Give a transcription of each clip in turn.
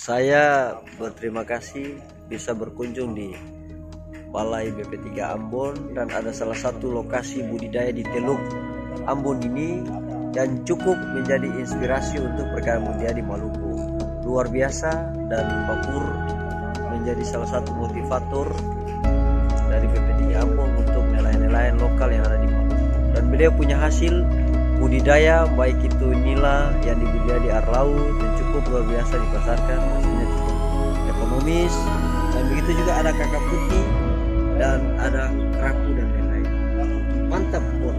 Saya berterima kasih bisa berkunjung di Balai BP3 Ambon dan ada salah satu lokasi budidaya di Teluk Ambon ini dan cukup menjadi inspirasi untuk perikanan budidaya di Maluku. Luar biasa, dan Pak Pur menjadi salah satu motivator dari BP3 Ambon untuk nelayan-nelayan lokal yang ada di Maluku. Dan beliau punya hasil budidaya, baik itu nila yang dibudidaya di air laut dan cukup luar biasa dipasarkan, hasilnya cukup ekonomis. Dan begitu juga ada kakap putih dan ada kerapu dan lain-lain. Mantap, Pur.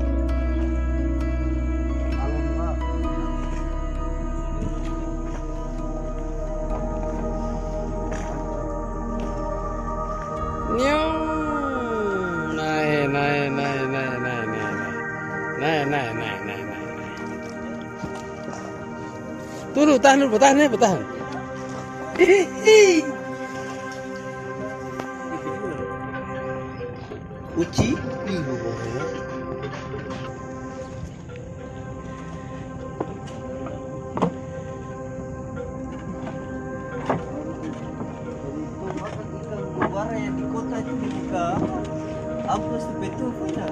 Tunggu, tahan dulu. Uci, yang di kota juga ampas betul punya.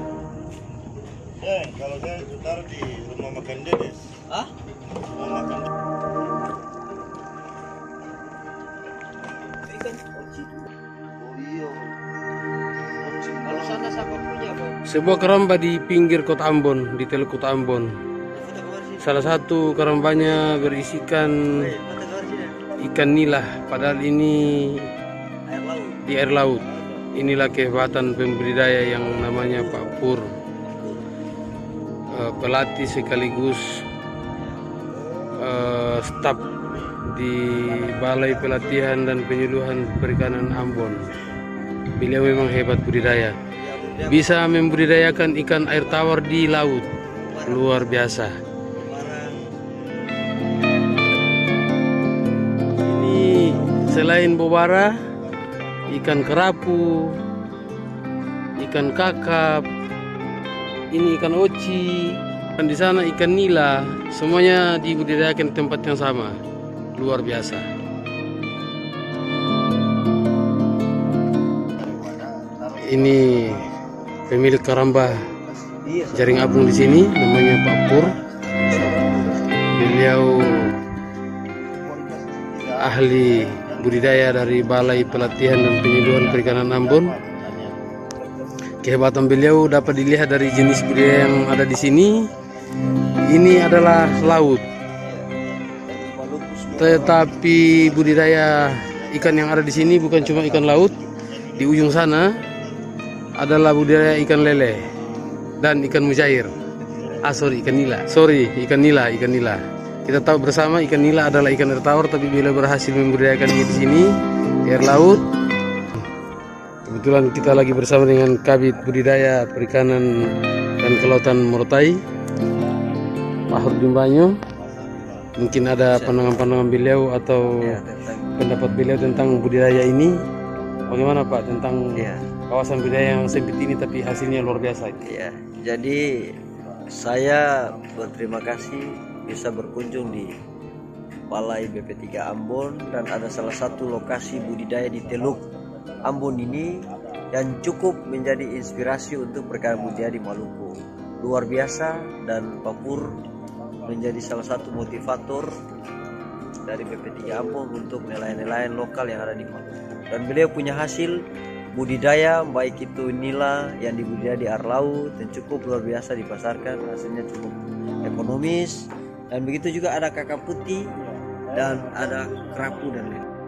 Kalau saya taruh di rumah makan Dedes. Hah? Rumah makan Dedes. Sebuah keramba di pinggir kota Ambon, di Teluk Kota Ambon. Salah satu kerambanya berisikan ikan nila, padahal ini di air laut. Inilah kehebatan pembudidaya yang namanya Pak Pur, pelatih sekaligus staf di Balai Pelatihan dan Penyuluhan Perikanan Ambon. Beliau memang hebat budidaya. Bisa membudidayakan ikan air tawar di laut, luar biasa. Ini selain bobara, ikan kerapu, ikan kakap, ini ikan oci, dan di sana ikan nila, semuanya dibudidayakan di tempat yang sama, luar biasa. Ini pemilik karamba jaring apung di sini, namanya Pak Pur. Beliau ahli budidaya dari Balai Pelatihan dan Penyuluhan Perikanan Ambon. Kehebatan beliau dapat dilihat dari jenis budidaya yang ada di sini. Ini adalah laut, tetapi budidaya ikan yang ada di sini bukan cuma ikan laut. Di ujung sana adalah budidaya ikan lele dan ikan mujair. Ikan nila. Kita tahu bersama ikan nila adalah ikan air tawar, tapi bila berhasil membudidayakannya di sini di air laut. Kebetulan kita lagi bersama dengan Kabid Budidaya Perikanan dan Kelautan Morotai, Pak Hurdi Mpanyo. Mungkin ada pandangan-pandangan beliau atau pendapat beliau tentang budidaya ini. Bagaimana Pak tentang kawasan budidaya yang sempit ini tapi hasilnya luar biasa? Iya, jadi saya berterima kasih bisa berkunjung di Balai BP3 Ambon dan ada salah satu lokasi budidaya di Teluk Ambon ini yang cukup menjadi inspirasi untuk perikanan budidaya di Maluku. Luar biasa, dan Pak Pur menjadi salah satu motivator dari BP3 Ambon untuk nelayan-nelayan lokal yang ada di Maluku. Dan beliau punya hasil budidaya, baik itu nila yang dibudidaya di air laut dan cukup luar biasa dipasarkan, hasilnya cukup ekonomis. Dan begitu juga ada kakap putih dan ada kerapu dan lain-lain.